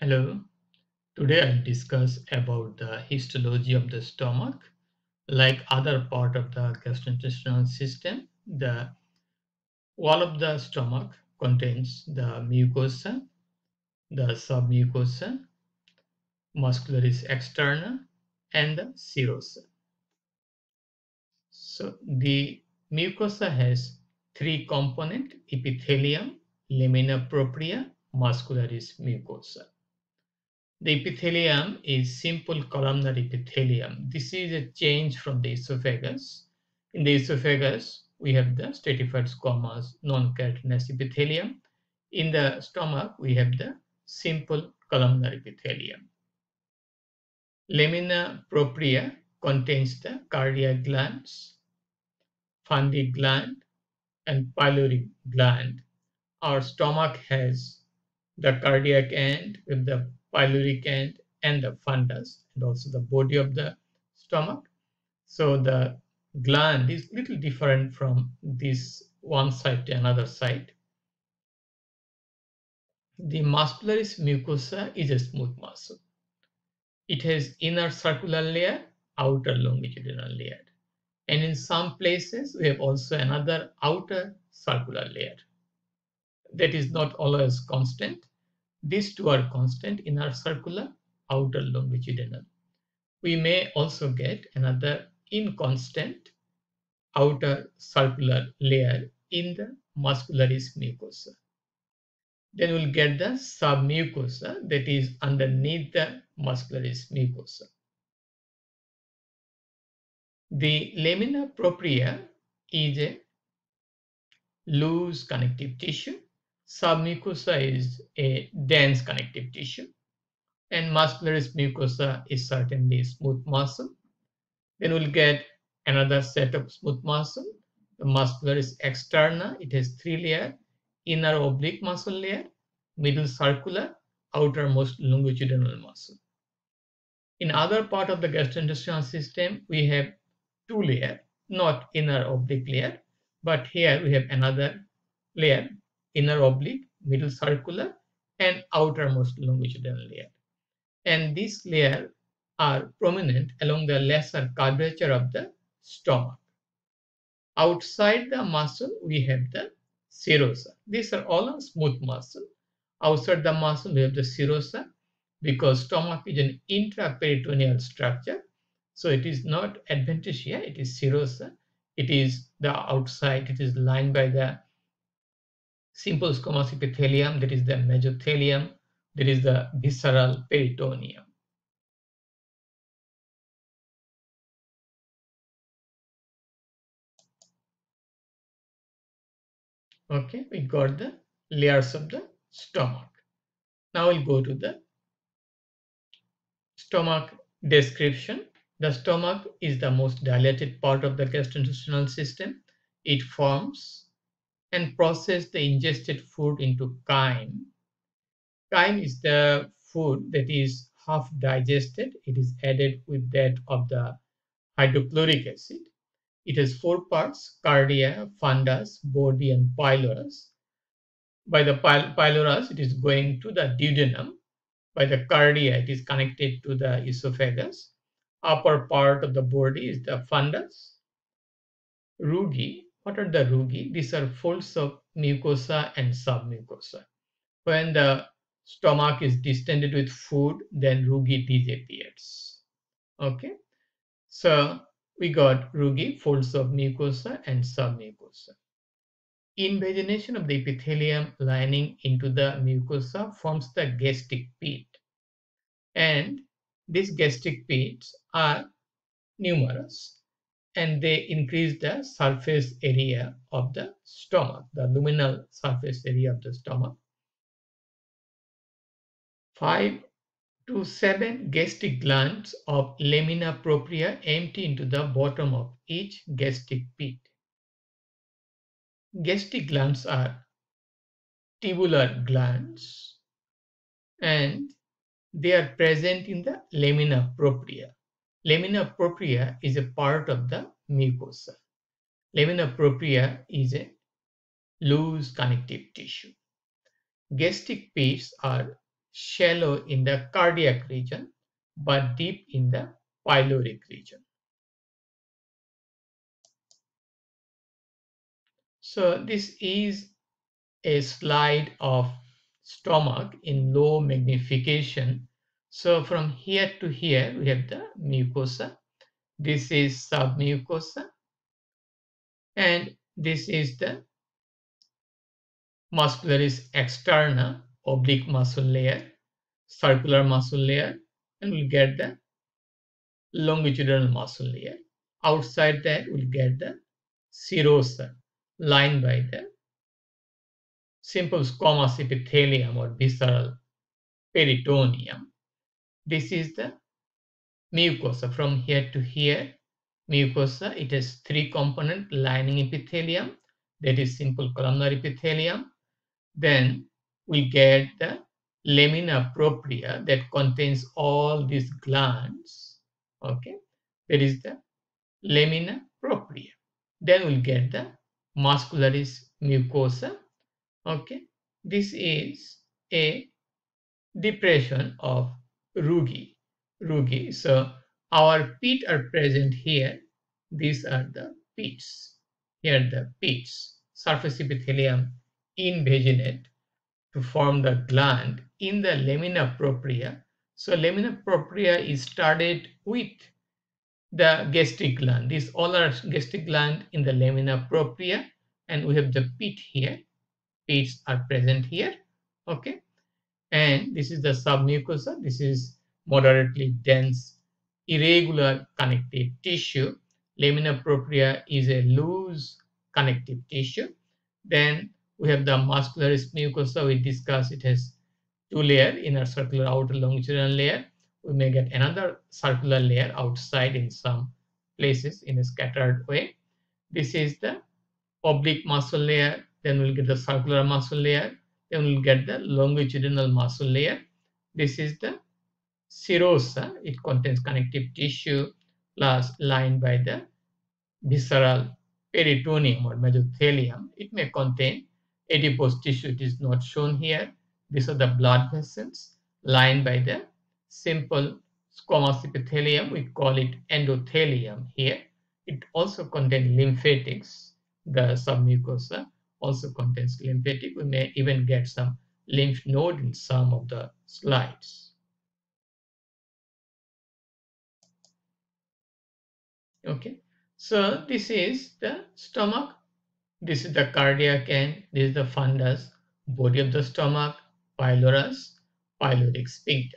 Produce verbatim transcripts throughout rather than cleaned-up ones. Hello, today I'll discuss about the histology of the stomach. Like other part of the gastrointestinal system, the wall of the stomach contains the mucosa, the submucosa, muscularis externa, and the serosa. So the mucosa has three components: epithelium, lamina propria, muscularis mucosa. The epithelium is simple columnar epithelium. This is a change from the esophagus. In the esophagus, we have the stratified squamous non-keratinous epithelium. In the stomach, we have the simple columnar epithelium. Lamina propria contains the cardiac glands, pharyngeal gland, and pyloric gland. Our stomach has the cardiac end with the pyloric end and the fundus, and also the body of the stomach. So the gland is little different from this one side to another side. The muscularis mucosa is a smooth muscle. It has inner circular layer, outer longitudinal layer, and in some places we have also another outer circular layer that is not always constant. These two are constant: inner circular, outer longitudinal. We may also get another inconstant outer circular layer in the muscularis mucosa. Then we'll get the submucosa, that is underneath the muscularis mucosa. The lamina propria is a loose connective tissue. Submucosa is a dense connective tissue, and muscularis mucosa is certainly a smooth muscle. Then we'll get another set of smooth muscle, the muscularis externa. It has three layers: inner oblique muscle layer, middle circular, outermost longitudinal muscle. In other part of the gastrointestinal system, we have two layers, not inner oblique layer, but here we have another layer: inner oblique, middle circular, and outermost longitudinal layer. And these layers are prominent along the lesser curvature of the stomach. Outside the muscle, we have the serosa. These are all smooth muscle. Outside the muscle, we have the serosa, because stomach is an intraperitoneal structure. So it is not adventitia, it is serosa. It is the outside, it is lined by the simple squamous epithelium, that is the mesothelium, that is the visceral peritoneum. Okay, we got the layers of the stomach. Now we'll go to the stomach description. The stomach is the most dilated part of the gastrointestinal system. It forms and process the ingested food into chyme. Chyme is the food that is half digested. It is added with that of the hydrochloric acid. It has four parts: cardia, fundus, body, and pylorus. By the pyl pylorus, it is going to the duodenum. By the cardia, it is connected to the esophagus. Upper part of the body is the fundus. Rugae. What are the rugae? These are folds of mucosa and submucosa. When the stomach is distended with food, then rugae disappears. Okay, so we got rugae, folds of mucosa and submucosa. Invagination of the epithelium lining into the mucosa forms the gastric pit, and these gastric pits are numerous, and they increase the surface area of the stomach, the luminal surface area of the stomach. Five to seven gastric glands of lamina propria empty into the bottom of each gastric pit. Gastric glands are tubular glands, and they are present in the lamina propria. Lamina propria is a part of the mucosa. Lamina propria is a loose connective tissue. Gastric pits are shallow in the cardiac region but deep in the pyloric region. So this is a slide of stomach in low magnification. So from here to here we have the mucosa. This is submucosa and this is the muscularis externa, oblique muscle layer, circular muscle layer, and we'll get the longitudinal muscle layer. Outside that we'll get the serosa, lined by the simple squamous epithelium or visceral peritoneum. This is the mucosa. From here to here, mucosa, it has three components: lining epithelium, that is simple columnar epithelium. Then we get the lamina propria that contains all these glands. Okay, that is the lamina propria. Then we'll get the muscularis mucosa. Okay, this is a depression of rugae. Rugae. So our pits are present here. These are the pits. Here the pits. Surface epithelium invaginate to form the gland in the lamina propria. So lamina propria is started with the gastric gland. These all are gastric gland in the lamina propria, and we have the pit here. Pits are present here. Okay, and this is the submucosa. This is moderately dense, irregular connective tissue. Lamina propria is a loose connective tissue. Then we have the muscularis mucosa. We discussed it has two layers, inner circular, outer longitudinal layer. We may get another circular layer outside in some places in a scattered way. This is the oblique muscle layer. Then we'll get the circular muscle layer. Then we'll get the longitudinal muscle layer. This is the serosa. It contains connective tissue plus lined by the visceral peritoneum or mesothelium. It may contain adipose tissue. It is not shown here. These are the blood vessels lined by the simple squamous epithelium. We call it endothelium here. It also contains lymphatics. The submucosa also contains lymphatic. We may even get some lymph node in some of the slides. Okay, so this is the stomach. This is the cardiac end. This is the fundus, body of the stomach, pylorus, pyloric sphincter.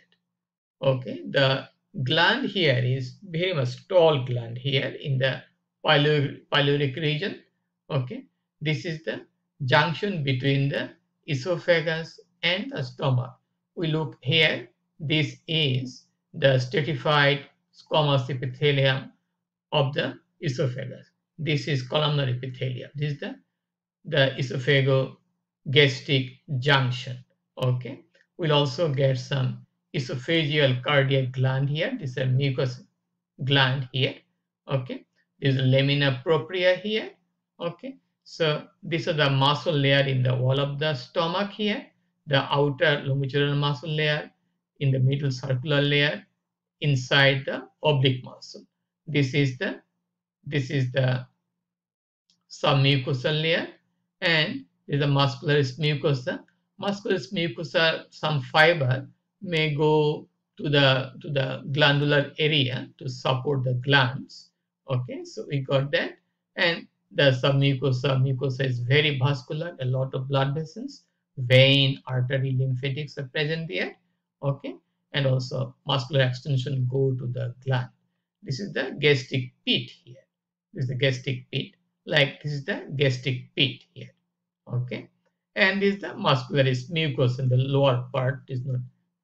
Okay, the gland here is very much tall gland here in the pylor pyloric region. Okay, this is the junction between the esophagus and the stomach. We look here. This is the stratified squamous epithelium of the esophagus. This is columnar epithelium. This is the, the esophagogastric junction. Okay, we'll also get some esophageal cardiac gland here. This is a mucous gland here. Okay, this is lamina propria here. Okay, so these are the muscle layer in the wall of the stomach here. The outer longitudinal muscle layer, in the middle circular layer, inside the oblique muscle. This is the this is the submucosal layer, and this is the muscularis mucosa. Muscularis mucosa, some fiber may go to the to the glandular area to support the glands. Okay, so we got that. And the submucosa mucosa is very vascular. A lot of blood vessels, vein, artery, lymphatics are present there. Okay, and also muscular extension go to the gland. This is the gastric pit here. This is the gastric pit. Like this is the gastric pit here. Okay, and this is the muscularis mucosa in the lower part. Is not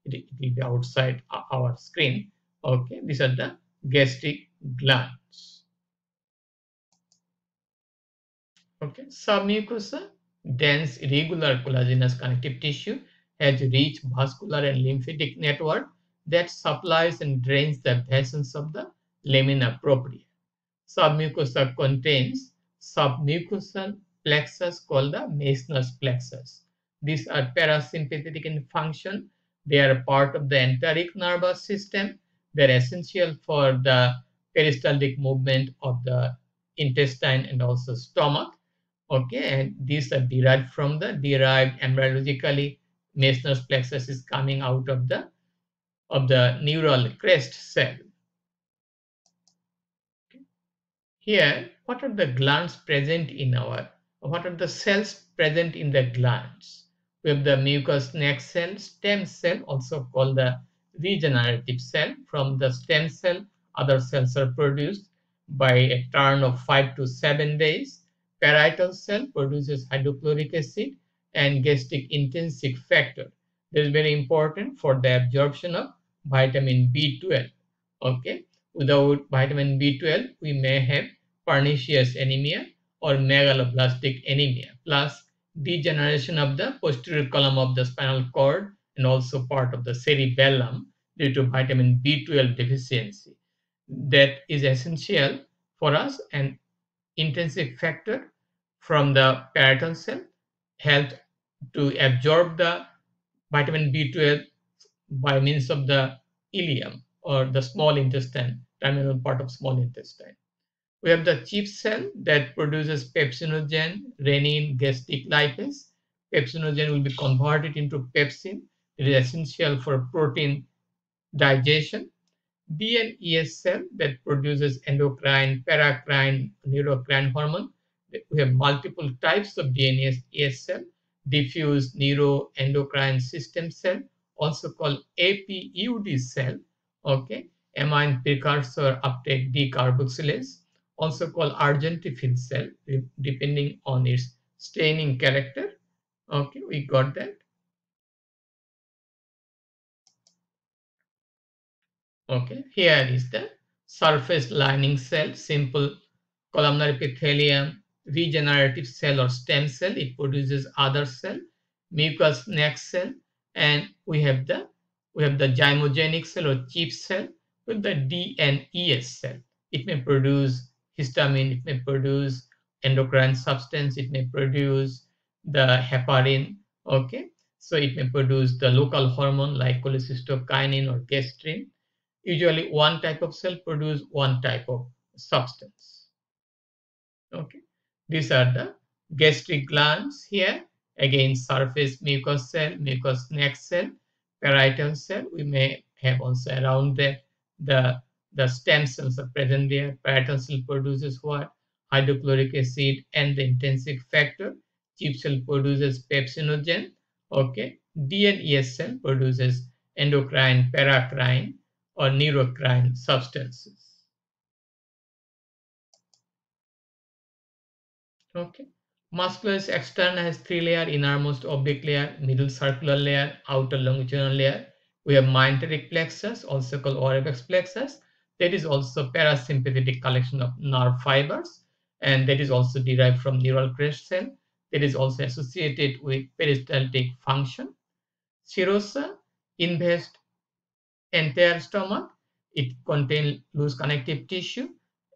it, it will be outside our screen. Okay, these are the gastric glands. Okay, submucosa, dense, irregular collagenous connective tissue, has rich vascular and lymphatic network that supplies and drains the vessels of the lamina propria. Submucosa contains submucosal plexus called the Meissner's plexus. These are parasympathetic in function. They are part of the enteric nervous system. They are essential for the peristaltic movement of the intestine and also stomach. Okay, and these are derived from the derived embryologically. Meissner's plexus is coming out of the of the neural crest cell. Okay. Here, what are the glands present in our? What are the cells present in the glands? We have the mucous neck cell, stem cell, also called the regenerative cell. From the stem cell, other cells are produced by a turn of five to seven days. Parietal cell produces hydrochloric acid and gastric intrinsic factor. This is very important for the absorption of vitamin B twelve. Okay, without vitamin B twelve, we may have pernicious anemia or megaloblastic anemia, plus degeneration of the posterior column of the spinal cord and also part of the cerebellum due to vitamin B twelve deficiency. That is essential for us, and intrinsic factor from the parietal cell helps to absorb the vitamin B twelve by means of the ileum or the small intestine, terminal part of small intestine. We have the chief cell that produces pepsinogen, renin, gastric lipase. Pepsinogen will be converted into pepsin. It is essential for protein digestion. D N E S cell that produces endocrine, paracrine, neurocrine hormone. We have multiple types of D N E S cell, diffuse neuroendocrine system cell, also called A P U D cell, okay, amine precursor uptake decarboxylase, also called argentifil cell, depending on its staining character. Okay, we got that. Okay, here is the surface lining cell, simple columnar epithelium, regenerative cell or stem cell. It produces other cell, mucous neck cell, and we have the we have the zymogenic cell or chief cell with the D N E S cell. It may produce histamine, it may produce endocrine substance, it may produce the heparin. Okay, so it may produce the local hormone like cholecystokinin or gastrin. Usually, one type of cell produces one type of substance. Okay, these are the gastric glands here. Again, surface mucous cell, mucous neck cell, parietal cell. We may have also around there the the stem cells are present there. Parietal cell produces what? Hydrochloric acid and the intrinsic factor. Chief cell produces pepsinogen. Okay. D N E S cell produces endocrine, paracrine, or neurocrine substances. Okay. Muscularis externa has three layers: innermost oblique layer, middle circular layer, outer longitudinal layer. We have myenteric plexus, also called Orebex plexus. That is also parasympathetic collection of nerve fibers, and that is also derived from neural crest cell. That is also associated with peristaltic function. Serosa invades entire stomach. It contains loose connective tissue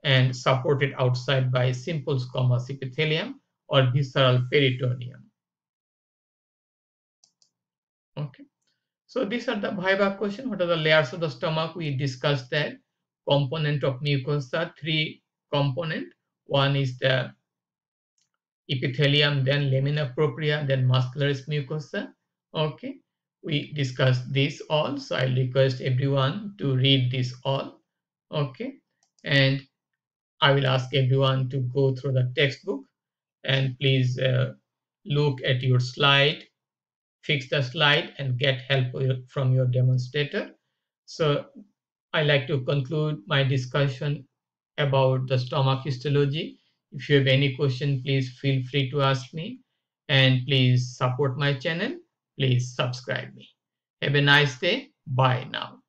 and supported outside by simple squamous epithelium or visceral peritoneum. Okay, so these are the viva question. What are the layers of the stomach? We discussed that. Component of mucosa, three component. One is the epithelium, then lamina propria, then muscularis mucosa. Okay, we discussed this all, so I request everyone to read this all. Okay, and I will ask everyone to go through the textbook and please uh, look at your slide, fix the slide, and get help from your demonstrator. So I like to conclude my discussion about the stomach histology. If you have any question, please feel free to ask me, and please support my channel. Please subscribe me. Have a nice day. Bye now.